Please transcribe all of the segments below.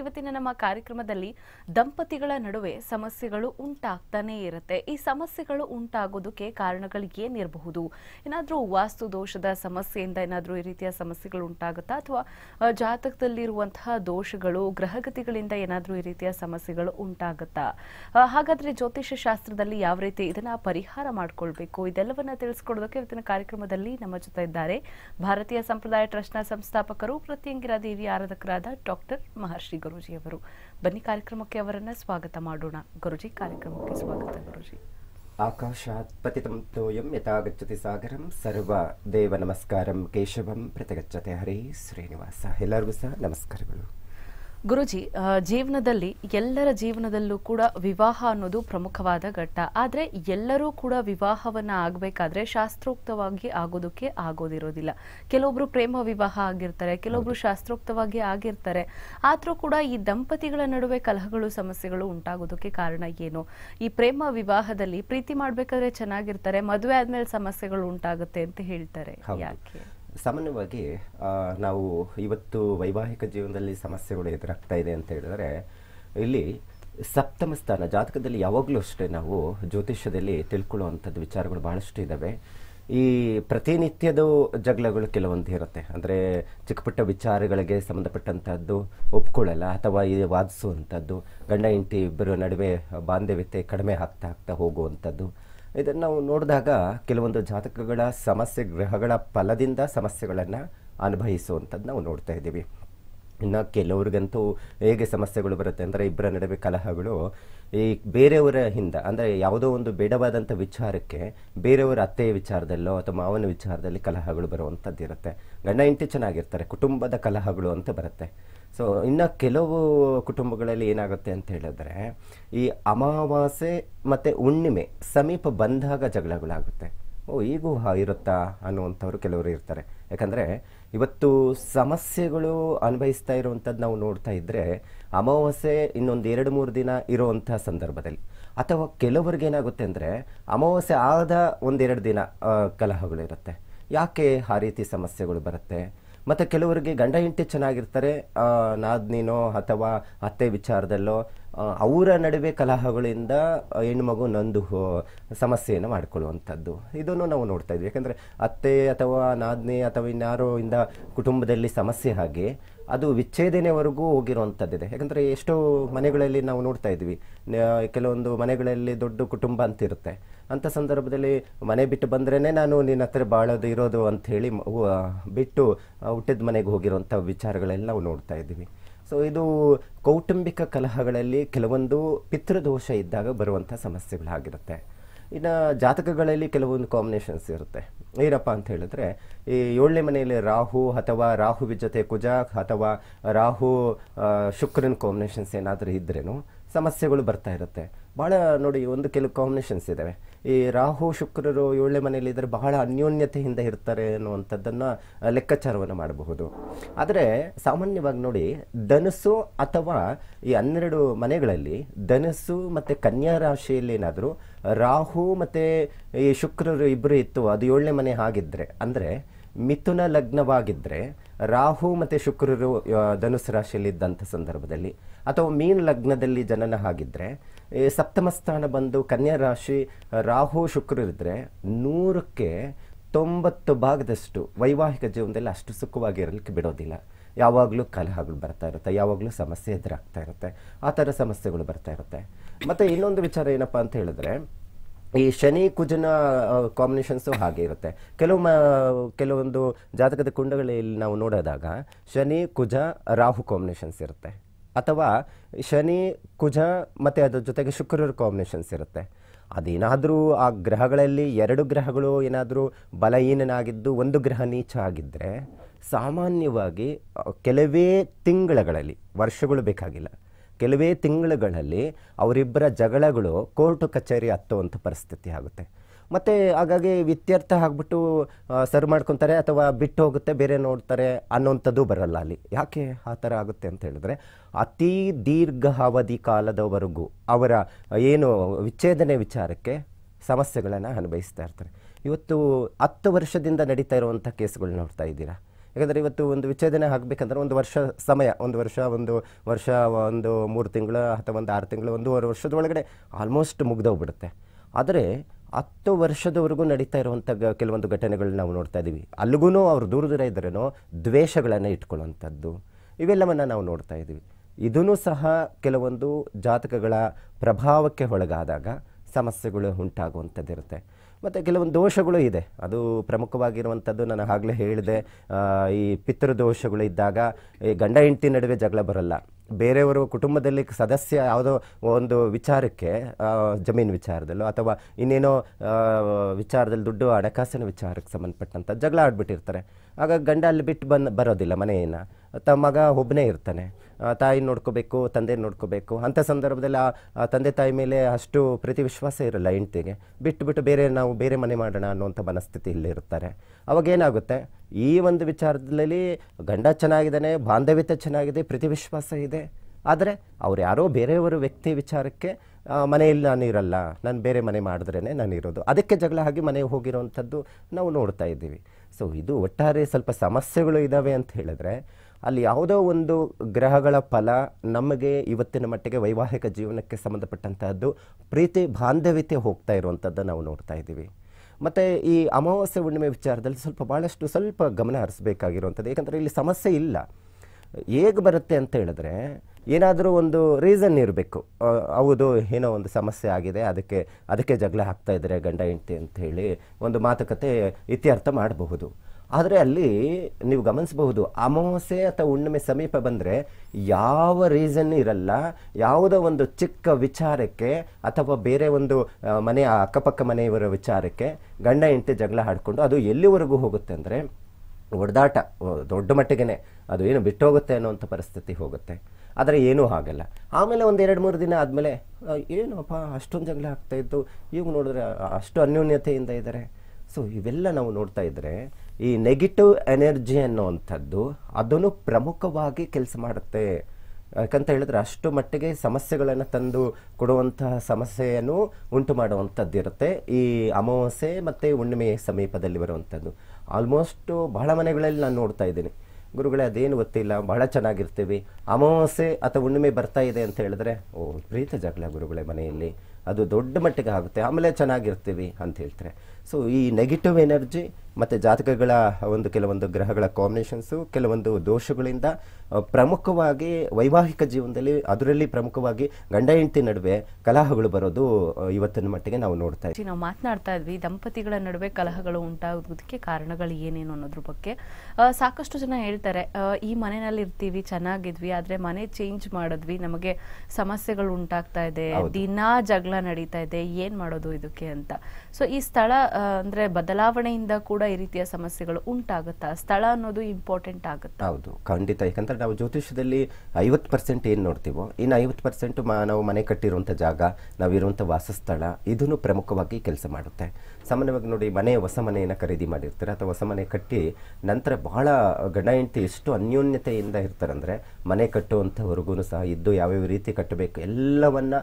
ಇವತ್ತಿನ ನಮ್ಮ ಕಾರ್ಯಕ್ರಮದಲ್ಲಿ ದಂಪತಿಗಳ ನಡುವೆ ಸಮಸ್ಯೆಗಳು ಉಂಟಾಗ್ತಾನೆ ಇರುತ್ತೆ. ಈ ಸಮಸ್ಯೆಗಳು ಉಂಟಾಗೋದಕ್ಕೆ ಕಾರಣಗಳು ಏನಿರಬಹುದು? ಏನಾದರೂ ವಾಸ್ತು ದೋಷದ ಸಮಸ್ಯೆಯಿಂದ ಏನಾದರೂ ಈ ರೀತಿಯ ಸಮಸ್ಯೆಗಳು ಉಂಟಾಗುತ್ತಾ, ಅಥವಾ ಜಾತಕದಲ್ಲಿ ಇರುವಂತ ದೋಷಗಳು ಗ್ರಹಗತಿಗಳಿಂದ ಏನಾದರೂ ಈ ರೀತಿಯ ಸಮಸ್ಯೆಗಳು ಉಂಟಾಗುತ್ತಾ? ಹಾಗಾದ್ರೆ ಜ್ಯೋತಿಷ್ಯ ಶಾಸ್ತ್ರದಲ್ಲಿ ಯಾವ ರೀತಿ ಇದನ್ನ ಪರಿಹಾರ ಮಾಡಿಕೊಳ್ಳಬೇಕು, ಇದೆಲ್ಲವನ್ನ ತಿಳಿಸಿಕೊಡೋದಕ್ಕೆ ಇವತ್ತಿನ ಕಾರ್ಯಕ್ರಮದಲ್ಲಿ ನಮ್ಮ ಜೊತೆ ಇದ್ದಾರೆ ಭಾರತೀಯ ಸಂಪ್ರದಾಯ ಟ್ರಸ್ಟ್ನ ಸಂಸ್ಥಾಪಕರು ಪ್ರತ್ಯಂಗಿರ ದೇವಿ ಆರಾಧಕರಾದ ಡಾಕ್ಟರ್ ಮಹರ್ಷಿ ಗುರುಜಿ ಅವರು. ಬನ್ನಿ ಕಾರ್ಯಕ್ರಮಕ್ಕೆ ಅವರನ್ನು ಸ್ವಾಗತ ಮಾಡೋಣ. ಗುರುಜಿ, ಕಾರ್ಯಕ್ರಮಕ್ಕೆ ಸ್ವಾಗತ. ಗುರುಜಿ, ಆಕಾಶಾತ್ ಪತಿತಂ ತೋಯಂ ಯಥಾ ಗಚ್ಚತಿ ಸಾಗರಂ ಸರ್ವ ದೇವ ನಮಸ್ಕಾರಂ ಕೇಶವಂ ಪ್ರತಿಗಚ್ಚತೆ ಹರಿ ಶ್ರೀನಿವಾಸ. ಎಲ್ಲರಿಗೂ ಸಹ ನಮಸ್ಕಾರಗಳು. ಗುರುಜಿ, ಜೀವನದಲ್ಲಿ ಎಲ್ಲರ ಜೀವನದಲ್ಲೂ ಕೂಡ ವಿವಾಹ ಅನ್ನೋದು ಪ್ರಮುಖವಾದ ಘಟ್ಟ. ಆದರೆ ಎಲ್ಲರೂ ಕೂಡ ವಿವಾಹವನ್ನು ಆಗಬೇಕಾದ್ರೆ ಶಾಸ್ತ್ರೋಕ್ತವಾಗಿ ಆಗೋದಕ್ಕೆ ಆಗೋದಿರೋದಿಲ್ಲ. ಕೆಲವೊಬ್ಬರು ಪ್ರೇಮ ವಿವಾಹ ಆಗಿರ್ತಾರೆ, ಕೆಲವೊಬ್ರು ಶಾಸ್ತ್ರೋಕ್ತವಾಗಿ ಆಗಿರ್ತಾರೆ. ಆದರೂ ಕೂಡ ಈ ದಂಪತಿಗಳ ನಡುವೆ ಕಲಹಗಳು, ಸಮಸ್ಯೆಗಳು ಉಂಟಾಗೋದಕ್ಕೆ ಕಾರಣ ಏನು? ಈ ಪ್ರೇಮ ವಿವಾಹದಲ್ಲಿ ಪ್ರೀತಿ ಮಾಡಬೇಕಾದ್ರೆ ಚೆನ್ನಾಗಿರ್ತಾರೆ, ಮದುವೆ ಆದಮೇಲೆ ಸಮಸ್ಯೆಗಳು ಉಂಟಾಗುತ್ತೆ ಅಂತ ಹೇಳ್ತಾರೆ. ಯಾಕೆ? ಸಾಮಾನ್ಯವಾಗಿ ನಾವು ಇವತ್ತು ವೈವಾಹಿಕ ಜೀವನದಲ್ಲಿ ಸಮಸ್ಯೆಗಳು ಎದುರಾಗ್ತಾ ಇದೆ ಅಂತ ಹೇಳಿದರೆ, ಇಲ್ಲಿ ಸಪ್ತಮ ಸ್ಥಾನ ಜಾತಕದಲ್ಲಿ ಯಾವಾಗಲೂ ಅಷ್ಟೇ ನಾವು ಜ್ಯೋತಿಷ್ಯದಲ್ಲಿ ತಿಳ್ಕೊಳ್ಳುವಂಥದ್ದು ವಿಚಾರಗಳು ಭಾಳಷ್ಟು ಇದ್ದಾವೆ. ಈ ಪ್ರತಿನಿತ್ಯದ ಜಗಳಗಳು ಕೆಲವೊಂದು ಇರುತ್ತೆ. ಅಂದರೆ ಚಿಕ್ಕ ಪುಟ್ಟ ವಿಚಾರಗಳಿಗೆ ಸಂಬಂಧಪಟ್ಟಂಥದ್ದು ಒಪ್ಕೊಳ್ಳಲ್ಲ, ಅಥವಾ ಈ ವಾದಿಸುವಂಥದ್ದು, ಗಂಡ ಹೆಂಡತಿ ಇಬ್ಬರು ನಡುವೆ ಬಾಂಧವ್ಯತೆ ಕಡಿಮೆ ಆಗ್ತಾ ಆಗ್ತಾ ಹೋಗುವಂಥದ್ದು. ಇದನ್ನು ನಾವು ನೋಡಿದಾಗ ಕೆಲವೊಂದು ಜಾತಕಗಳ ಸಮಸ್ಯೆ ಗ್ರಹಗಳ ಫಲದಿಂದ ಸಮಸ್ಯೆಗಳನ್ನು ಅನುಭವಿಸುವಂಥದ್ದು ನಾವು ನೋಡ್ತಾ ಇದ್ದೀವಿ. ಇನ್ನು ಕೆಲವ್ರಿಗಂತೂ ಹೇಗೆ ಸಮಸ್ಯೆಗಳು ಬರುತ್ತೆ ಅಂದರೆ, ಇಬ್ಬರ ನಡುವೆ ಕಲಹಗಳು ಈ ಬೇರೆಯವರ ಹಿಂದೆ, ಅಂದರೆ ಯಾವುದೋ ಒಂದು ಬೇಡವಾದಂಥ ವಿಚಾರಕ್ಕೆ ಬೇರೆಯವರ ಅತ್ತೆಯ ವಿಚಾರದಲ್ಲೋ ಅಥವಾ ಮಾವನ ವಿಚಾರದಲ್ಲಿ ಕಲಹಗಳು ಬರುವಂಥದ್ದು ಇರುತ್ತೆ. ಗಂಡ ಹೆಂಡತಿ ಚೆನ್ನಾಗಿರ್ತಾರೆ, ಕುಟುಂಬದ ಕಲಹಗಳು ಅಂತ ಬರುತ್ತೆ. ಸೊ ಇನ್ನು ಕೆಲವು ಕುಟುಂಬಗಳಲ್ಲಿ ಏನಾಗುತ್ತೆ ಅಂತ ಹೇಳಿದ್ರೆ, ಈ ಅಮಾವಾಸ್ಯೆ ಮತ್ತು ಹುಣ್ಣಿಮೆ ಸಮೀಪ ಬಂದಾಗ ಜಗಳಗಳಾಗುತ್ತೆ. ಈಗೂ ಇರುತ್ತಾ ಅನ್ನುವಂಥವ್ರು ಕೆಲವರು ಇರ್ತಾರೆ. ಯಾಕಂದರೆ ಇವತ್ತು ಸಮಸ್ಯೆಗಳು ಅನುಭವಿಸ್ತಾ ಇರುವಂಥದ್ದು ನಾವು ನೋಡ್ತಾ ಇದ್ದರೆ, ಅಮಾವಾಸ್ಯೆ ಇನ್ನೊಂದು 2-3 ದಿನ ಇರುವಂಥ ಸಂದರ್ಭದಲ್ಲಿ, ಅಥವಾ ಕೆಲವರಿಗೆ ಏನಾಗುತ್ತೆ ಅಂದರೆ ಅಮಾವಾಸ್ಯೆ ಆದ 1-2 ದಿನ ಕಲಹಗಳಿರುತ್ತೆ. ಯಾಕೆ ಆ ರೀತಿ ಸಮಸ್ಯೆಗಳು ಬರುತ್ತೆ? ಮತ್ತು ಕೆಲವರಿಗೆ ಗಂಡ ಹೆಂಡತಿ ಚೆನ್ನಾಗಿರ್ತಾರೆ, ನಾದ್ನೀನೋ ಅಥವಾ ಅತ್ತೆ ವಿಚಾರದಲ್ಲೋ ಅವರ ನಡುವೆ ಕಲಹಗಳಿಂದ ಹೆಣ್ಣುಮಗು ನೊಂದು ಸಮಸ್ಯೆಯನ್ನು ಮಾಡಿಕೊಳ್ಳುವಂಥದ್ದು ಇದನ್ನು ನಾವು ನೋಡ್ತಾ ಇದ್ವಿ. ಯಾಕೆಂದರೆ ಅತ್ತೆ ಅಥವಾ ನಾದ್ನಿ ಅಥವಾ ಇನ್ಯಾರೋ ಇಂದ ಕುಟುಂಬದಲ್ಲಿ ಸಮಸ್ಯೆ ಆಗಿ ಅದು ವಿಚ್ಛೇದನೆವರೆಗೂ ಹೋಗಿರುವಂಥದ್ದಿದೆ. ಯಾಕಂದರೆ ಎಷ್ಟೋ ಮನೆಗಳಲ್ಲಿ ನಾವು ನೋಡ್ತಾ ಇದ್ವಿ, ಕೆಲವೊಂದು ಮನೆಗಳಲ್ಲಿ ದೊಡ್ಡ ಕುಟುಂಬ ಅಂತಿರುತ್ತೆ. ಅಂಥ ಸಂದರ್ಭದಲ್ಲಿ ಮನೆ ಬಿಟ್ಟು ಬಂದ್ರೇ ನಾನು ನಿನ್ನ ಹತ್ರ ಬಾಳೋದು ಇರೋದು ಅಂಥೇಳಿ ಬಿಟ್ಟು ಹುಟ್ಟಿದ ಮನೆಗೆ ಹೋಗಿರೋಂಥ ವಿಚಾರಗಳೆಲ್ಲ ನಾವು ನೋಡ್ತಾ ಇದ್ದೀವಿ. ಸೊ ಇದು ಕೌಟುಂಬಿಕ ಕಲಹಗಳಲ್ಲಿ ಕೆಲವೊಂದು ಪಿತೃದೋಷ ಇದ್ದಾಗ ಬರುವಂಥ ಸಮಸ್ಯೆಗಳಾಗಿರುತ್ತೆ. ಇನ್ನು ಜಾತಕಗಳಲ್ಲಿ ಕೆಲವೊಂದು ಕಾಂಬಿನೇಷನ್ಸ್ ಇರುತ್ತೆ. ಏನಪ್ಪ ಅಂತ ಹೇಳಿದ್ರೆ, ಈ 7ನೇ ಮನೆಯಲ್ಲಿ ರಾಹು ಅಥವಾ ರಾಹುವಿ ಜೊತೆ ಕುಜ ಅಥವಾ ರಾಹು ಶುಕ್ರನ ಕಾಂಬಿನೇಷನ್ಸ್ ಏನಾದರೂ ಇದ್ರೇನು ಸಮಸ್ಯೆಗಳು ಬರ್ತಾ ಇರುತ್ತೆ. ಭಾಳ ನೋಡಿ, ಒಂದು ಕೆಲವು ಕಾಂಬಿನೇಷನ್ಸ್ ಇದ್ದಾವೆ. ಈ ರಾಹು ಶುಕ್ರರು 7ನೇ ಮನೆಯಲ್ಲಿ ಇದ್ದರೆ ಬಹಳ ಅನ್ಯೋನ್ಯತೆಯಿಂದ ಇರ್ತಾರೆ ಅನ್ನುವಂಥದ್ದನ್ನು ಲೆಕ್ಕಾಚಾರವನ್ನು ಮಾಡಬಹುದು. ಆದರೆ ಸಾಮಾನ್ಯವಾಗಿ ನೋಡಿ, ಧನಸ್ಸು ಅಥವಾ ಈ 12 ಮನೆಗಳಲ್ಲಿ ಧನಸ್ಸು ಮತ್ತು ಕನ್ಯಾ ರಾಶಿಯಲ್ಲಿ ಏನಾದರೂ ರಾಹು ಮತ್ತು ಈ ಶುಕ್ರರು ಇಬ್ಬರು ಇತ್ತು, ಅದು 7ನೇ ಮನೆ ಆಗಿದ್ದರೆ, ಅಂದರೆ ಮಿಥುನ ಲಗ್ನವಾಗಿದ್ದರೆ ರಾಹು ಮತ್ತು ಶುಕ್ರರು ಧನುಸ್ ರಾಶಿಯಲ್ಲಿ ಇದ್ದಂಥ ಸಂದರ್ಭದಲ್ಲಿ, ಅಥವಾ ಮೀನು ಲಗ್ನದಲ್ಲಿ ಜನನ ಆಗಿದ್ದರೆ, ಸಪ್ತಮ ಸ್ಥಾನ ಬಂದು ಕನ್ಯಾ ರಾಶಿ ರಾಹು ಶುಕ್ರರಿದ್ದರೆ 100ಕ್ಕೆ 90 ಭಾಗದಷ್ಟು ವೈವಾಹಿಕ ಜೀವನದಲ್ಲಿ ಅಷ್ಟು ಸುಖವಾಗಿರಲಿಕ್ಕೆ ಬಿಡೋದಿಲ್ಲ. ಯಾವಾಗಲೂ ಕಲಹಗಳು ಬರ್ತಾ ಇರುತ್ತೆ, ಯಾವಾಗಲೂ ಸಮಸ್ಯೆ ಎದುರಾಗ್ತಾ ಇರುತ್ತೆ. ಆ ಥರ ಸಮಸ್ಯೆಗಳು ಬರ್ತಾ ಇರುತ್ತೆ. ಮತ್ತು ಇನ್ನೊಂದು ವಿಚಾರ ಏನಪ್ಪ ಅಂತ ಹೇಳಿದ್ರೆ, ಈ ಶನಿ ಕುಜನ ಕಾಂಬಿನೇಷನ್ಸು ಹಾಗೆ ಇರುತ್ತೆ. ಕೆಲವೊಂದು ಜಾತಕದ ಕುಂಡಗಳಲ್ಲಿ ನಾವು ನೋಡಿದಾಗ ಶನಿ ಕುಜ ರಾಹು ಕಾಂಬಿನೇಷನ್ಸ್ ಇರುತ್ತೆ, ಅಥವಾ ಶನಿ ಕುಜ ಮತ್ತು ಅದ್ರ ಜೊತೆಗೆ ಶುಕ್ರರ ಕಾಂಬಿನೇಷನ್ಸ್ ಇರುತ್ತೆ. ಅದೇನಾದರೂ ಆ ಗ್ರಹಗಳಲ್ಲಿ 2 ಗ್ರಹಗಳು ಏನಾದರೂ ಬಲಹೀನಾಗಿದ್ದು 1 ಗ್ರಹ ನೀಚ ಆಗಿದ್ದರೆ, ಸಾಮಾನ್ಯವಾಗಿ ಕೆಲವೇ ತಿಂಗಳುಗಳಲ್ಲಿ, ವರ್ಷಗಳು ಬೇಕಾಗಿಲ್ಲ, ಕೆಲವೇ ತಿಂಗಳುಗಳಲ್ಲಿ ಅವರಿಬ್ಬರ ಜಗಳಗಳು ಕೋರ್ಟು ಕಚೇರಿ ಹತ್ತುವಂಥ ಪರಿಸ್ಥಿತಿ ಆಗುತ್ತೆ. ಮತ್ತು ಹಾಗಾಗಿ ವ್ಯತ್ಯರ್ಥ ಆಗಿಬಿಟ್ಟು ಸರ್ವ್ ಮಾಡ್ಕೊತಾರೆ, ಅಥವಾ ಬಿಟ್ಟು ಹೋಗುತ್ತೆ, ಬೇರೆ ನೋಡ್ತಾರೆ ಅನ್ನೋಂಥದ್ದು ಬರಲ್ಲ ಅಲ್ಲಿ. ಯಾಕೆ ಆ ಥರ ಆಗುತ್ತೆ ಅಂತ ಹೇಳಿದ್ರೆ, ಅತಿ ದೀರ್ಘಾವಧಿ ಕಾಲದವರೆಗೂ ಅವರ ಏನು ವಿಚ್ಛೇದನೆ ವಿಚಾರಕ್ಕೆ ಸಮಸ್ಯೆಗಳನ್ನು ಅನುಭವಿಸ್ತಾ ಇರ್ತಾರೆ. ಇವತ್ತು 10 ವರ್ಷದಿಂದ ನಡೀತಾ ಇರುವಂಥ ಕೇಸುಗಳು ನೋಡ್ತಾ ಇದ್ದೀರಾ. ಯಾಕಂದರೆ ಇವತ್ತು ಒಂದು ವಿಚ್ಛೇದನ ಆಗಬೇಕಂದ್ರೆ ಒಂದು ವರ್ಷ ಸಮಯ ಒಂದು ವರ್ಷ ಒಂದು 3 ತಿಂಗಳು ಅಥವಾ ಒಂದು 6 ತಿಂಗಳು ಒಂದೂವರೆ ವರ್ಷದ ಒಳಗಡೆ ಆಲ್ಮೋಸ್ಟ್ ಮುಗಿದೋಗ್ಬಿಡುತ್ತೆ. ಆದರೆ 10 ವರ್ಷದವರೆಗೂ ನಡೀತಾ ಇರುವಂತ ಕೆಲವೊಂದು ಘಟನೆಗಳನ್ನು ನಾವು ನೋಡ್ತಾ ಇದ್ದೀವಿ. ಅಲ್ಲಿಗೂ ಅವರು ದೂರ ದೂರ ಇದ್ದರೇನೋ ದ್ವೇಷಗಳನ್ನು ಇಟ್ಕೊಳ್ಳುವಂಥದ್ದು ಇವೆಲ್ಲವನ್ನ ನಾವು ನೋಡ್ತಾ ಇದ್ದೀವಿ. ಇದೂ ಸಹ ಕೆಲವೊಂದು ಜಾತಕಗಳ ಪ್ರಭಾವಕ್ಕೆ ಒಳಗಾದಾಗ ಸಮಸ್ಯೆಗಳು ಉಂಟಾಗುವಂಥದ್ದಿರುತ್ತೆ. ಮತ್ತು ಕೆಲವೊಂದು ದೋಷಗಳು ಇದೆ, ಅದು ಪ್ರಮುಖವಾಗಿರುವಂಥದ್ದು. ನಾನು ಆಗಲೇ ಹೇಳಿದೆ, ಈ ಪಿತೃದೋಷಗಳು ಇದ್ದಾಗ ಈ ಗಂಡ ಹೆಂಡತಿ ನಡುವೆ ಜಗಳ ಬರಲ್ಲ, ಬೇರೆಯವರು ಕುಟುಂಬದಲ್ಲಿ ಸದಸ್ಯ ಯಾವುದೋ ಒಂದು ವಿಚಾರಕ್ಕೆ ಜಮೀನು ವಿಚಾರದಲ್ಲೋ ಅಥವಾ ಇನ್ನೇನೋ ವಿಚಾರದಲ್ಲಿ ದುಡ್ಡು ಹಣಕಾಸಿನ ವಿಚಾರಕ್ಕೆ ಸಂಬಂಧಪಟ್ಟಂಥ ಜಗಳ ಆಡ್ಬಿಟ್ಟಿರ್ತಾರೆ. ಆಗ ಗಂಡ ಅಲ್ಲಿ ಬಿಟ್ಟು ಬರೋದಿಲ್ಲ, ಮನೆಯನ್ನು ತಮ್ಮಗ ಒಬ್ಬನೇ ಇರ್ತಾನೆ. ತಾಯಿ ನೋಡ್ಕೋಬೇಕು, ತಂದೆ ನೋಡ್ಕೋಬೇಕು. ಅಂಥ ಸಂದರ್ಭದಲ್ಲಿ ಆ ತಂದೆ ತಾಯಿ ಮೇಲೆ ಅಷ್ಟು ಪ್ರೀತಿ ವಿಶ್ವಾಸ ಇರಲ್ಲ ಹೆಂಡ್ತಿಗೆ. ಬಿಟ್ಟುಬಿಟ್ಟು ನಾವು ಬೇರೆ ಮನೆ ಮಾಡೋಣ ಅನ್ನುವಂಥ ಮನಸ್ಥಿತಿ ಇಲ್ಲಿರ್ತಾರೆ. ಅವಾಗೇನಾಗುತ್ತೆ, ಈ ಒಂದು ವಿಚಾರದಲ್ಲಿ ಗಂಡ ಚೆನ್ನಾಗಿದ್ದಾನೆ, ಬಾಂಧವ್ಯತೆ ಚೆನ್ನಾಗಿದೆ, ಪ್ರೀತಿ ವಿಶ್ವಾಸ ಇದೆ. ಆದರೆ ಅವ್ರು ಯಾರೋ ಬೇರೆಯವರು ವ್ಯಕ್ತಿ ವಿಚಾರಕ್ಕೆ ಮನೆಯಲ್ಲಿ ನಾನು ಇರಲ್ಲ, ನಾನು ಬೇರೆ ಮನೆ ಮಾಡಿದ್ರೇ ನಾನು ಇರೋದು, ಅದಕ್ಕೆ ಜಗಳ ಆಗಿ ಮನೆಗೆ ಹೋಗಿರೋವಂಥದ್ದು ನಾವು ನೋಡ್ತಾ ಇದ್ದೀವಿ. ಸೊ ಇದು ಒಟ್ಟಾರೆ ಸ್ವಲ್ಪ ಸಮಸ್ಯೆಗಳು ಇದ್ದಾವೆ ಅಂತ ಹೇಳಿದ್ರೆ, ಅಲ್ಲಿ ಯಾವುದೋ ಒಂದು ಗ್ರಹಗಳ ಫಲ ನಮಗೆ ಇವತ್ತಿನ ಮಟ್ಟಿಗೆ ವೈವಾಹಿಕ ಜೀವನಕ್ಕೆ ಸಂಬಂಧಪಟ್ಟಂತಹದ್ದು ಪ್ರೀತಿ ಬಾಂಧವ್ಯತೆ ಹೋಗ್ತಾ ಇರುವಂಥದ್ದು ನಾವು ನೋಡ್ತಾ ಇದ್ದೀವಿ. ಮತ್ತು ಈ ಅಮಾವಾಸ್ಯೆ ಹುಣ್ಣಿಮೆ ವಿಚಾರದಲ್ಲಿ ಭಾಳಷ್ಟು ಗಮನ ಹರಿಸಬೇಕಾಗಿರುವಂಥದ್ದು. ಏಕೆಂದರೆ ಇಲ್ಲಿ ಸಮಸ್ಯೆ ಇಲ್ಲ, ಹೇಗೆ ಬರುತ್ತೆ ಅಂತ ಹೇಳಿದ್ರೆ ಏನಾದರೂ ಒಂದು ರೀಸನ್ ಇರಬೇಕು. ಹೌದು, ಏನೋ ಒಂದು ಸಮಸ್ಯೆ ಆಗಿದೆ, ಅದಕ್ಕೆ ಜಗಳ ಹಾಕ್ತಾ ಇದ್ದಾರೆ ಗಂಡ ಹೆಂಡತಿ ಅಂಥೇಳಿ ಒಂದು ಮಾತುಕತೆ ಇತ್ಯರ್ಥ ಮಾಡಬಹುದು. ಆದರೆ ಅಲ್ಲಿ ನೀವು ಗಮನಿಸಬಹುದು, ಅಮಾವಾಸ್ಯೆ ಅಥವಾ ಹುಣ್ಣಿಮೆ ಸಮೀಪ ಬಂದರೆ ಯಾವ ರೀಸನ್ ಇರಲ್ಲ, ಯಾವುದೋ ಒಂದು ಚಿಕ್ಕ ವಿಚಾರಕ್ಕೆ ಅಥವಾ ಬೇರೆ ಒಂದು ಮನೆಯ ಅಕ್ಕಪಕ್ಕ ಮನೆಯವರ ವಿಚಾರಕ್ಕೆ ಗಂಡ ಹೆಂಡತಿ ಜಗಳ ಹಾಡಿಕೊಂಡು ಅದು ಎಲ್ಲಿವರೆಗೂ ಹೋಗುತ್ತೆ ಅಂದರೆ ಹೊಡೆದಾಟ ದೊಡ್ಡ ಮಟ್ಟಿಗೆ ಅದು ಏನು ಬಿಟ್ಟೋಗುತ್ತೆ ಅನ್ನೋವಂಥ ಪರಿಸ್ಥಿತಿ ಹೋಗುತ್ತೆ. ಆದರೆ ಏನೂ ಆಗಲ್ಲ. ಆಮೇಲೆ ಒಂದು 2-3 ದಿನ ಆದಮೇಲೆ ಏನಪ್ಪ ಅಷ್ಟೊಂದು ಜಗಳ ಆಗ್ತಾಯಿತ್ತು, ಈಗ ನೋಡಿದ್ರೆ ಅಷ್ಟು ಅನ್ಯೋನ್ಯತೆಯಿಂದ ಇದ್ದಾರೆ. ಸೊ ಇವೆಲ್ಲ ನಾವು ನೋಡ್ತಾ ಇದ್ದರೆ ಈ ನೆಗೆಟಿವ್ ಎನರ್ಜಿ ಅನ್ನೋವಂಥದ್ದು ಅದನ್ನು ಪ್ರಮುಖವಾಗಿ ಕೆಲಸ ಮಾಡುತ್ತೆ. ಯಾಕಂತ ಹೇಳಿದ್ರೆ ಅಷ್ಟು ಮಟ್ಟಿಗೆ ಸಮಸ್ಯೆಗಳನ್ನು ತಂದು ಕೊಡುವಂತಹ ಸಮಸ್ಯೆಯನ್ನು ಉಂಟು ಮಾಡುವಂಥದ್ದಿರುತ್ತೆ ಈ ಅಮಾವಾಸ್ಯೆ ಮತ್ತು ಹುಣ್ಣಿಮೆಯ ಸಮೀಪದಲ್ಲಿ ಬರುವಂಥದ್ದು. ಆಲ್ಮೋಸ್ಟು ಬಹಳ ಮನೆಗಳಲ್ಲಿ ನಾನು ನೋಡ್ತಾ ಇದ್ದೀನಿ, ಗುರುಗಳೇ ಅದೇನು ಗೊತ್ತಿಲ್ಲ, ಬಹಳ ಚೆನ್ನಾಗಿರ್ತೀವಿ, ಅಮಾವಾಸ್ಯೆ ಅಥವಾ ಹುಣ್ಣಿಮೆ ಬರ್ತಾ ಇದೆ ಅಂತ ಹೇಳಿದ್ರೆ ಓ ಪ್ರೀತ ಜಗಳ ಗುರುಗಳೇ ಮನೆಯಲ್ಲಿ, ಅದು ದೊಡ್ಡ ಮಟ್ಟಿಗೆ ಆಗುತ್ತೆ, ಆಮೇಲೆ ಚೆನ್ನಾಗಿರ್ತೀವಿ ಅಂತ ಹೇಳ್ತಾರೆ. ಸೊ ಈ ನೆಗೆಟಿವ್ ಎನರ್ಜಿ ಮತ್ತು ಜಾತಕಗಳ ಒಂದು ಕೆಲವೊಂದು ಗ್ರಹಗಳ ಕಾಂಬಿನೇಷನ್ಸು ಕೆಲವೊಂದು ದೋಷಗಳಿಂದ ಪ್ರಮುಖವಾಗಿ ವೈವಾಹಿಕ ಜೀವನದಲ್ಲಿ ಅದರಲ್ಲಿ ಪ್ರಮುಖವಾಗಿ ಗಂಡ ಹೆಂಡತಿ ನಡುವೆ ಕಲಹಗಳು ಬರೋದು ಇವತ್ತಿನ ಮಟ್ಟಿಗೆ ನಾವು ನೋಡ್ತಾ ಇದ್ದೀವಿ. ನಾವು ಮಾತನಾಡ್ತಾ ಇದ್ವಿ ದಂಪತಿಗಳ ನಡುವೆ ಕಲಹಗಳು ಉಂಟಾಗೋದಕ್ಕೆ ಕಾರಣಗಳು ಏನೇನು ಅನ್ನೋದ್ರ ಬಗ್ಗೆ. ಸಾಕಷ್ಟು ಜನ ಹೇಳ್ತಾರೆ, ಈ ಮನೆಯಲ್ಲಿ ಇರ್ತೀವಿ, ಚೆನ್ನಾಗಿದ್ವಿ, ಆದರೆ ಮನೆ ಚೇಂಜ್ ಮಾಡಿದ್ವಿ, ನಮಗೆ ಸಮಸ್ಯೆಗಳು ಉಂಟಾಗ್ತಾ ಇದೆ, ದಿನಾ ಜಗಳ ನಡೀತಾ ಇದೆ, ಏನು ಮಾಡೋದು ಇದಕ್ಕೆ ಅಂತ. ಸೊ ಈ ಸ್ಥಳ ಅಂದರೆ ಬದಲಾವಣೆಯಿಂದ ಕೂಡ ಈ ರೀತಿಯ ಸಮಸ್ಯೆಗಳು ಉಂಟಾಗುತ್ತಾ? ಸ್ಥಳ ಅನ್ನೋದು ಇಂಪಾರ್ಟೆಂಟ್ ಆಗುತ್ತೆ. ಹೌದು, ಖಂಡಿತ. ಯಾಕಂದರೆ ನಾವು ಜ್ಯೋತಿಷ್ಯದಲ್ಲಿ 50% ಏನು ನೋಡ್ತೀವೋ, ಇನ್ನು 50% ನಾವು ಮನೆ ಕಟ್ಟಿರುವಂಥ ಜಾಗ, ನಾವು ಇರುವಂಥ ವಾಸಸ್ಥಳ, ಇದನ್ನು ಪ್ರಮುಖವಾಗಿ ಕೆಲಸ ಮಾಡುತ್ತೆ. ಸಾಮಾನ್ಯವಾಗಿ ನೋಡಿ, ಹೊಸ ಮನೆಯನ್ನು ಖರೀದಿ ಮಾಡಿರ್ತಾರೆ ಅಥವಾ ಹೊಸ ಮನೆ ಕಟ್ಟಿ ನಂತರ ಬಹಳ ಗಂಡ ಹೆಂಡತಿ ಎಷ್ಟು ಅನ್ಯೋನ್ಯತೆಯಿಂದ ಇರ್ತಾರೆ ಅಂದರೆ ಮನೆ ಕಟ್ಟುವಂಥವರೆಗೂ ಸಹ ಇದ್ದು ಯಾವ್ಯಾವ ರೀತಿ ಕಟ್ಟಬೇಕು ಎಲ್ಲವನ್ನು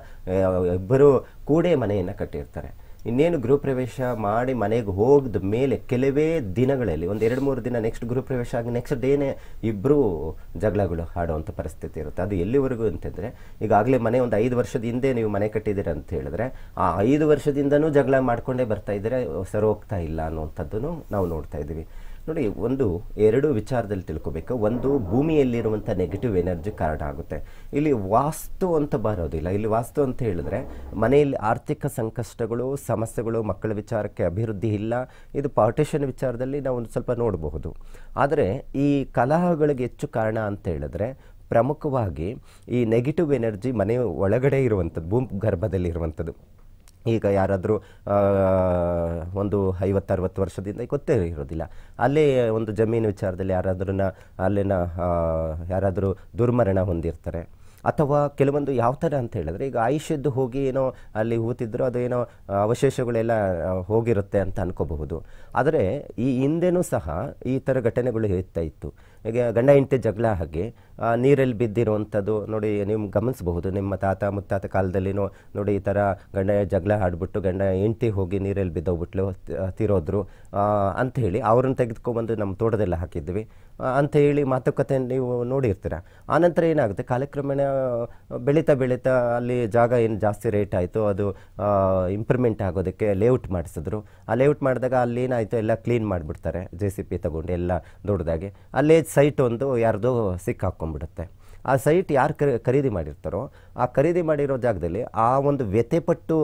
ಇಬ್ಬರು ಕೂಡೇ ಮನೆಯನ್ನು ಕಟ್ಟಿರ್ತಾರೆ. ಇನ್ನೇನು ಗೃಹ ಪ್ರವೇಶ ಮಾಡಿ ಮನೆಗೆ ಹೋಗಿದ ಮೇಲೆ ಕೆಲವೇ ದಿನಗಳಲ್ಲಿ ಒಂದು 2-3 ದಿನ ನೆಕ್ಸ್ಟ್ ಗೃಹ ಪ್ರವೇಶ ಆಗಿ ನೆಕ್ಸ್ಟ್ ಡೇನೇ ಇಬ್ಬರು ಜಗಳಗಳು ಆಡುವಂಥ ಪರಿಸ್ಥಿತಿ ಇರುತ್ತೆ. ಅದು ಎಲ್ಲಿವರೆಗೂ ಅಂತಂದರೆ, ಈಗಾಗಲೇ ಮನೆ ಒಂದು 5 ವರ್ಷದ ಹಿಂದೆ ನೀವು ಮನೆ ಕಟ್ಟಿದ್ದೀರ ಅಂತ ಹೇಳಿದ್ರೆ ಆ 5 ವರ್ಷದಿಂದನೂ ಜಗಳ ಮಾಡಿಕೊಂಡೇ ಬರ್ತಾ ಇದ್ದರೆ ಸರೋಗ್ತಾ ಇಲ್ಲ ಅನ್ನುವಂಥದ್ದನ್ನು ನಾವು ನೋಡ್ತಾ ಇದ್ದೀವಿ. ನೋಡಿ, 1-2 ವಿಚಾರದಲ್ಲಿ ತಿಳ್ಕೋಬೇಕು. ಒಂದು, ಭೂಮಿಯಲ್ಲಿರುವಂಥ ನೆಗೆಟಿವ್ ಎನರ್ಜಿ ಕಾರಣ ಆಗುತ್ತೆ. ಇಲ್ಲಿ ವಾಸ್ತು ಅಂತ ಬರೋದಿಲ್ಲ. ಇಲ್ಲಿ ವಾಸ್ತು ಅಂತ ಹೇಳಿದ್ರೆ ಮನೆಯಲ್ಲಿ ಆರ್ಥಿಕ ಸಂಕಷ್ಟಗಳು, ಸಮಸ್ಯೆಗಳು, ಮಕ್ಕಳ ವಿಚಾರಕ್ಕೆ ಅಭಿವೃದ್ಧಿ ಇಲ್ಲ, ಇದು ಪಾರ್ಟಿಷನ್ ವಿಚಾರದಲ್ಲಿ ನಾವು ಒಂದು ಸ್ವಲ್ಪ ನೋಡಬಹುದು. ಆದರೆ ಈ ಕಲಹಗಳಿಗೆ ಹೆಚ್ಚು ಕಾರಣ ಅಂತ ಹೇಳಿದ್ರೆ ಪ್ರಮುಖವಾಗಿ ಈ ನೆಗೆಟಿವ್ ಎನರ್ಜಿ ಮನೆಯ ಒಳಗಡೆ ಇರುವಂಥದ್ದು, ಭೂಗರ್ಭದಲ್ಲಿ ಇರುವಂಥದ್ದು. ಈಗ ಯಾರಾದರೂ ಒಂದು 50-60 ವರ್ಷದಿಂದ ಗೊತ್ತೇ ಇರೋದಿಲ್ಲ, ಅಲ್ಲೇ ಒಂದು ಜಮೀನು ವಿಚಾರದಲ್ಲಿ ಯಾರಾದರೂ ದುರ್ಮರಣ ಹೊಂದಿರ್ತಾರೆ. ಅಥವಾ ಕೆಲವೊಂದು ಯಾವ ಥರ ಅಂತ ಹೇಳಿದ್ರೆ, ಈಗ ಆಯುಷ್ಯದ್ದು ಹೋಗಿ ಏನೋ ಅಲ್ಲಿ ಹೂತಿದ್ರು, ಅದೇನೋ ಅವಶೇಷಗಳೆಲ್ಲ ಹೋಗಿರುತ್ತೆ ಅಂತ ಅನ್ಕೋಬಹುದು. ಆದರೆ ಈ ಹಿಂದೆನೂ ಸಹ ಈ ಥರ ಘಟನೆಗಳು ಇರ್ತಾ ಇತ್ತು. ಈಗ ಗಂಡ ಹೆಂಡತಿ ಜಗಳ ಆಗಿ ನೀರಲ್ಲಿ ಬಿದ್ದಿರುವಂತದ್ದು ನೋಡಿ ನೀವು ಗಮನಿಸಬಹುದು ನಿಮ್ಮ ತಾತ ಮುತ್ತಾತ ಕಾಲದಲ್ಲಿ ನೋಡಿ ಈ ತರ ಗಂಡ ಜಗಳ ಆಡ್ಬಿಟ್ಟು ಗಂಡ ಹೆಂಡತಿ ಹೋಗಿ ನೀರಲ್ಲಿ ಬಿದ್ದೋಗ್ಬಿಟ್ಲು ತಿರೋದ್ರು ಅಂತ ಹೇಳಿ ಅವರನ್ನು ತೆಗೆದುಕೊಂಡು ಬಂದು ನಮ್ಮ ತೋಟದಲ್ಲಿ ಹಾಕಿದ್ವಿ ಅಂತ ಹೇಳಿ ಮಾತುಕತೆ ನೀವು ನೋಡಿರ್ತೀರಾ. ಆನಂತರ ಏನಾಗುತ್ತೆ ಕಾಲಕ್ರಮೇಣ ಬೆಳೀತಾ ಬೆಳೀತಾ ಅಲ್ಲಿ ಜಾಗ ಏನು ಜಾಸ್ತಿ ರೇಟ್ ಆಯಿತು ಅದು ಇಂಪ್ರೂವ್ಮೆಂಟ್ ಆಗೋದಕ್ಕೆ ಲೇಔಟ್ ಮಾಡಿಸಿದ್ರು. ಆ ಲೇಔಟ್ ಮಾಡಿದಾಗ ಅಲ್ಲಿ ಏನಾಯಿತು ಎಲ್ಲ ಕ್ಲೀನ್ ಮಾಡಿಬಿಡ್ತಾರೆ ಜೆ ಸಿ ಪಿ ತಗೊಂಡು ಎಲ್ಲ ದೊಡ್ಡದಾಗಿ ಅಲ್ಲೇ ಸೈಟ್ ಒಂದು ಯಾರ್ದು ಸಿಕ್ಕಾಕೊಂಡ್ಬಿಡುತ್ತೆ. ಆ ಸೈಟ್ ಯಾರು ಖರೀದಿ ಮಾಡಿರ್ತಾರೋ ಆ ಖರೀದಿ ಮಾಡಿರೋ ಜಾಗದಲ್ಲಿ ಆ ಒಂದು ವ್ಯಥೆಪಟ್ಟು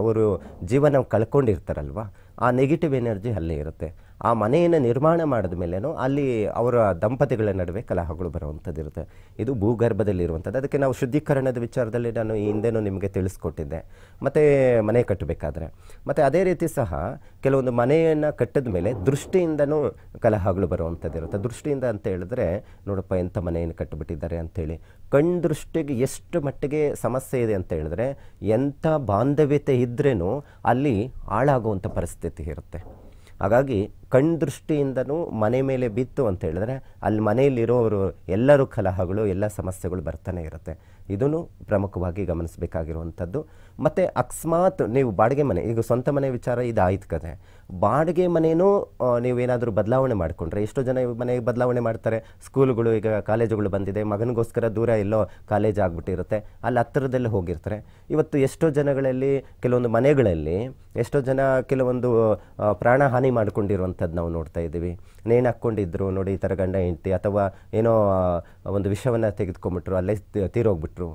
ಅವರು ಜೀವನ ಕಳ್ಕೊಂಡಿರ್ತಾರಲ್ವ ಆ ನೆಗೆಟಿವ್ ಎನರ್ಜಿ ಅಲ್ಲೇ ಇರುತ್ತೆ. ಆ ಮನೆಯನ್ನು ನಿರ್ಮಾಣ ಮಾಡಿದ ಮೇಲೇನೋ ಅಲ್ಲಿ ಅವರ ದಂಪತಿಗಳ ನಡುವೆ ಕಲಹಗಳು ಬರುವಂಥದ್ದು ಇರುತ್ತೆ. ಇದು ಭೂಗರ್ಭದಲ್ಲಿರುವಂಥದ್ದು. ಅದಕ್ಕೆ ನಾವು ಶುದ್ಧೀಕರಣದ ವಿಚಾರದಲ್ಲಿ ನಾನು ಹಿಂದೆನೂ ನಿಮಗೆ ತಿಳಿಸ್ಕೊಟ್ಟಿದ್ದೆ ಮತ್ತು ಮನೆ ಕಟ್ಟಬೇಕಾದ್ರೆ ಮತ್ತು ಅದೇ ರೀತಿ ಸಹ ಕೆಲವೊಂದು ಮನೆಯನ್ನು ಕಟ್ಟಿದ ಮೇಲೆ ದೃಷ್ಟಿಯಿಂದನೂ ಕಲಹಗಳು ಬರುವಂಥದ್ದು ಇರುತ್ತೆ. ದೃಷ್ಟಿಯಿಂದ ಅಂತ ಹೇಳಿದ್ರೆ ನೋಡಪ್ಪ ಎಂಥ ಮನೆಯನ್ನು ಕಟ್ಟಿಬಿಟ್ಟಿದ್ದಾರೆ ಅಂಥೇಳಿ ಕಣ್ ದೃಷ್ಟಿಗೆ ಎಷ್ಟು ಮಟ್ಟಿಗೆ ಸಮಸ್ಯೆ ಇದೆ ಅಂತ ಹೇಳಿದ್ರೆ ಎಂಥ ಬಾಂಧವ್ಯತೆ ಇದ್ರೇನೂ ಅಲ್ಲಿ ಹಾಳಾಗುವಂಥ ಪರಿಸ್ಥಿತಿ ಇರುತ್ತೆ. ಹಾಗಾಗಿ ಕಣ್ದೃಷ್ಟಿಯಿಂದನೂ ಮನೆ ಮೇಲೆ ಬಿತ್ತು ಅಂತ ಹೇಳಿದ್ರೆ ಅಲ್ಲಿ ಮನೆಯಲ್ಲಿರೋರು ಎಲ್ಲರೂ ಕಲಹಗಳು ಎಲ್ಲ ಸಮಸ್ಯೆಗಳು ಬರ್ತಾನೆ ಇರುತ್ತೆ. ಇದನ್ನು ಪ್ರಮುಖವಾಗಿ ಗಮನಿಸಬೇಕಾಗಿರುವಂಥದ್ದು. ಮತ್ತು ಅಕಸ್ಮಾತ್ ನೀವು ಬಾಡಿಗೆ ಮನೆ ಈಗ ಸ್ವಂತ ಮನೆ ವಿಚಾರ ಇದಾಯ್ತು ಕತೆ ಬಾಡಿಗೆ ಮನೆಯೂ ನೀವೇನಾದರೂ ಬದಲಾವಣೆ ಮಾಡಿಕೊಂಡ್ರೆ ಎಷ್ಟೋ ಜನ ಮನೆಗೆ ಬದಲಾವಣೆ ಮಾಡ್ತಾರೆ. ಸ್ಕೂಲುಗಳು ಈಗ ಕಾಲೇಜುಗಳು ಬಂದಿದೆ ಮಗನಿಗೋಸ್ಕರ ದೂರ ಎಲ್ಲೋ ಕಾಲೇಜ್ ಆಗಿಬಿಟ್ಟಿರುತ್ತೆ ಅಲ್ಲಿ ಹತ್ತಿರದಲ್ಲಿ ಹೋಗಿರ್ತಾರೆ. ಇವತ್ತು ಎಷ್ಟೋ ಜನಗಳಲ್ಲಿ ಕೆಲವೊಂದು ಮನೆಗಳಲ್ಲಿ ಎಷ್ಟೋ ಜನ ಕೆಲವೊಂದು ಪ್ರಾಣಹಾನಿ ಮಾಡಿಕೊಂಡಿರುವಂಥದ್ದು ನಾವು ನೋಡ್ತಾ ಇದ್ದೀವಿ. ನೇಣು ಹಾಕ್ಕೊಂಡಿದ್ರು ನೋಡಿ ಈ ಥರ ಗಂಡ ಹೆಂಡತಿ ಅಥವಾ ಏನೋ ಒಂದು ವಿಷಯವನ್ನು ತೆಗೆದುಕೊಂಡ್ಬಿಟ್ರು ಅಲ್ಲೇ ತೀರೋಗ್ಬಿಟ್ರು.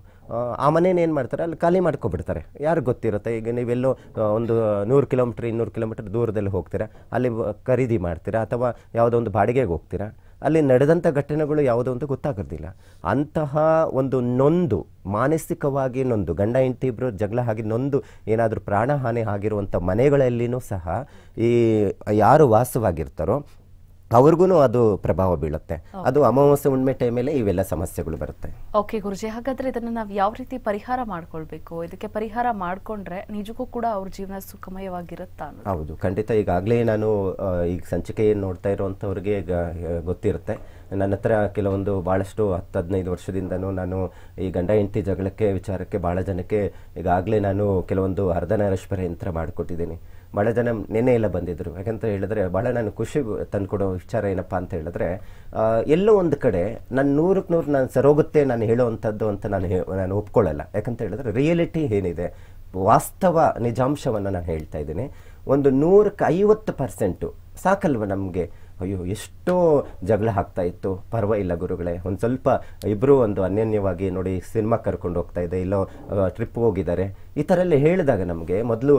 ಆ ಮನೇನ ಏನು ಮಾಡ್ತಾರೆ ಅಲ್ಲಿ ಖಾಲಿ ಮಾಡ್ಕೊಬಿಡ್ತಾರೆ. ಯಾರಿಗೆ ಗೊತ್ತಿರುತ್ತೆ ಈಗ ನೀವೆಲ್ಲೋ ಒಂದು 100 ಕಿಲೋಮೀಟ್ರ್ 200 ಕಿಲೋಮೀಟ್ರ್ ದೂರದಲ್ಲಿ ಹೋಗ್ತೀರಾ ಅಲ್ಲಿ ಖರೀದಿ ಮಾಡ್ತೀರಾ ಅಥವಾ ಯಾವುದೋ ಒಂದು ಬಾಡಿಗೆಗೆ ಹೋಗ್ತೀರಾ ಅಲ್ಲಿ ನಡೆದಂಥ ಘಟನೆಗಳು ಯಾವುದೋ ಅಂತ ಗೊತ್ತಾಗೋದಿಲ್ಲ. ಅಂತಹ ಒಂದು ನೊಂದು ಮಾನಸಿಕವಾಗಿ ನೊಂದು ಗಂಡ ಹೆಂಡತಿ ಇಬ್ಬರು ಜಗಳ ಆಗಿ ನೊಂದು ಏನಾದರೂ ಪ್ರಾಣಹಾನಿ ಆಗಿರುವಂಥ ಮನೆಗಳಲ್ಲಿಯೂ ಸಹ ಈ ಯಾರು ವಾಸವಾಗಿರ್ತಾರೋ ಅವ್ರಿಗೂ ಅದು ಪ್ರಭಾವ ಬೀಳುತ್ತೆ. ಅದು ಅಮಾವಾಸ್ಯೆ ಹುಣ್ಣಿಮೆ ಟೈಮಲ್ಲೇ ಇವೆಲ್ಲ ಸಮಸ್ಯೆಗಳು ಬರುತ್ತೆ. ಓಕೆ ಗುರುಜಿ, ಹಾಗಾದರೆ ಇದನ್ನು ನಾವು ಯಾವ ರೀತಿ ಪರಿಹಾರ ಮಾಡ್ಕೊಳ್ಬೇಕು? ಇದಕ್ಕೆ ಪರಿಹಾರ ಮಾಡಿಕೊಂಡ್ರೆ ನಿಜಕ್ಕೂ ಕೂಡ ಅವ್ರ ಜೀವನ ಸುಖಮಯವಾಗಿರುತ್ತಾ? ಹೌದು, ಖಂಡಿತ. ಈಗಾಗಲೇ ನಾನು ಈಗ ಸಂಚಿಕೆ ನೋಡ್ತಾ ಇರೋವಂಥವ್ರಿಗೆ ಗೊತ್ತಿರುತ್ತೆ. ನನ್ನ ಹತ್ರ ಕೆಲವೊಂದು ಭಾಳಷ್ಟು 10-15 ವರ್ಷದಿಂದನೂ ನಾನು ಈ ಗಂಡ ಹೆಂಡತಿ ಜಗಳಕ್ಕೆ ವಿಚಾರಕ್ಕೆ ಭಾಳ ಜನಕ್ಕೆ ಈಗಾಗಲೇ ನಾನು ಕೆಲವೊಂದು ಅರ್ಧನಾರೀಶ್ವರ ಯಂತ್ರ ಮಾಡಿಕೊಟ್ಟಿದ್ದೀನಿ. ಭಾಳ ಜನ ನೆನ್ನೆ ಎಲ್ಲ ಬಂದಿದ್ದರು. ಯಾಕಂತ ಹೇಳಿದ್ರೆ ಭಾಳ ನಾನು ಖುಷಿ ತಂದುಕೊಡೋ ವಿಚಾರ ಏನಪ್ಪ ಅಂತ ಹೇಳಿದ್ರೆ ಎಲ್ಲೋ ಒಂದು ಕಡೆ ನಾನು 100ಕ್ಕೆ 100 ನಾನು ಸರೋಗುತ್ತೆ ನಾನು ಹೇಳೋವಂಥದ್ದು ಅಂತ ನಾನು ಒಪ್ಕೊಳ್ಳಲ್ಲ. ಯಾಕಂತ ಹೇಳಿದ್ರೆ ರಿಯಾಲಿಟಿ ಏನಿದೆ ವಾಸ್ತವ ನಿಜಾಂಶವನ್ನು ನಾನು ಹೇಳ್ತಾ ಇದ್ದೀನಿ. ಒಂದು 100ಕ್ಕೆ 50% ಸಾಕಲ್ವ ನಮಗೆ? ಅಯ್ಯೋ ಎಷ್ಟೋ ಜಗಳ ಆಗ್ತಾ ಇತ್ತು, ಪರವಾಗಿಲ್ಲ ಗುರುಗಳೇ, ಒಂದು ಸ್ವಲ್ಪ ಇಬ್ಬರು ಒಂದು ಅನ್ಯೋನ್ಯವಾಗಿ ನೋಡಿ ಸಿನಿಮಾ ಕರ್ಕೊಂಡು ಹೋಗ್ತಾ ಇದೆ, ಇಲ್ಲೋ ಟ್ರಿಪ್ ಹೋಗಿದ್ದಾರೆ, ಈ ಥರ ಎಲ್ಲ ಹೇಳಿದಾಗ ನಮಗೆ ಮೊದಲು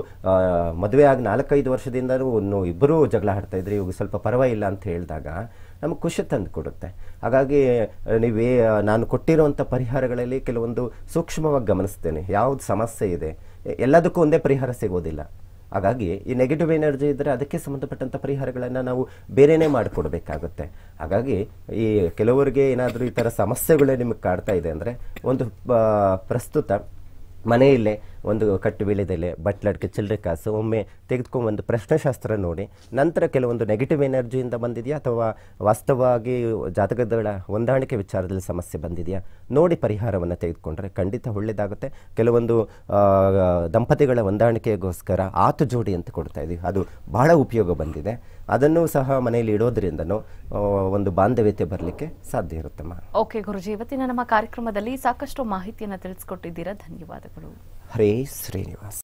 ಮದುವೆ ಆಗಿ 4-5 ವರ್ಷದಿಂದಲೂ ಇಬ್ಬರೂ ಜಗಳ ಆಡ್ತಾ ಇದ್ರಿ, ಇವಾಗ ಸ್ವಲ್ಪ ಪರವಾಗಿಲ್ಲ ಅಂತ ಹೇಳಿದಾಗ ನಮಗೆ ಖುಷಿ ತಂದು ಕೊಡುತ್ತೆ. ಹಾಗಾಗಿ ನೀವೇ ನಾನು ಕೊಟ್ಟಿರೋವಂಥ ಪರಿಹಾರಗಳಲ್ಲಿ ಕೆಲವೊಂದು ಸೂಕ್ಷ್ಮವಾಗಿ ಗಮನಿಸ್ತೇನೆ. ಯಾವುದು ಸಮಸ್ಯೆ ಇದೆ, ಎಲ್ಲದಕ್ಕೂ ಒಂದೇ ಪರಿಹಾರ ಸಿಗೋದಿಲ್ಲ. ಹಾಗಾಗಿ ಈ ನೆಗೆಟಿವ್ ಎನರ್ಜಿ ಇದ್ದರೆ ಅದಕ್ಕೆ ಸಂಬಂಧಪಟ್ಟಂಥ ಪರಿಹಾರಗಳನ್ನು ನಾವು ಬೇರೆಯೇ ಮಾಡಿಕೊಡ್ಬೇಕಾಗುತ್ತೆ. ಹಾಗಾಗಿ ಈ ಕೆಲವರಿಗೆ ಏನಾದರೂ ಈ ಥರ ಸಮಸ್ಯೆಗಳೇ ನಿಮಗೆ ಕಾಡ್ತಾ ಇದೆ ಅಂದರೆ ಒಂದು ಪ್ರಸ್ತುತ ಮನೆಯಲ್ಲೇ ಒಂದು ಕಟ್ಟು ಬೀಳದಲ್ಲೇ ಬಟ್ಲಡ್ಗೆ ಚಿಲ್ಲರೆ ಕಾಸು ಒಮ್ಮೆ ತೆಗೆದುಕೊಂಡು ಒಂದು ಪ್ರಶ್ನೆಶಾಸ್ತ್ರ ನೋಡಿ, ನಂತರ ಕೆಲವೊಂದು ನೆಗೆಟಿವ್ ಎನರ್ಜಿಯಿಂದ ಬಂದಿದೆಯಾ ಅಥವಾ ವಾಸ್ತವವಾಗಿ ಜಾತಕಗಳ ಹೊಂದಾಣಿಕೆ ವಿಚಾರದಲ್ಲಿ ಸಮಸ್ಯೆ ಬಂದಿದೆಯಾ ನೋಡಿ ಪರಿಹಾರವನ್ನು ತೆಗೆದುಕೊಂಡ್ರೆ ಖಂಡಿತ ಒಳ್ಳೆಯದಾಗುತ್ತೆ. ಕೆಲವೊಂದು ದಂಪತಿಗಳ ಹೊಂದಾಣಿಕೆಗೋಸ್ಕರ ಆತು ಜೋಡಿ ಅಂತ ಕೊಡ್ತಾ ಇದ್ದೀವಿ, ಅದು ಬಹಳ ಉಪಯೋಗ ಬಂದಿದೆ. ಅದನ್ನು ಸಹ ಮನೆಯಲ್ಲಿ ಇಡೋದ್ರಿಂದನೂ ಒಂದು ಬಾಂಧವ್ಯತೆ ಬರಲಿಕ್ಕೆ ಸಾಧ್ಯ ಇರುತ್ತಮ್ಮ. ಓಕೆ ಗುರುಜಿ, ಇವತ್ತಿನ ನಮ್ಮ ಕಾರ್ಯಕ್ರಮದಲ್ಲಿ ಸಾಕಷ್ಟು ಮಾಹಿತಿಯನ್ನು ತಿಳಿಸ್ಕೊಟ್ಟಿದ್ದೀರಾ, ಧನ್ಯವಾದಗಳು. ಹರೇ ಶ್ರೀನಿವಾಸ್.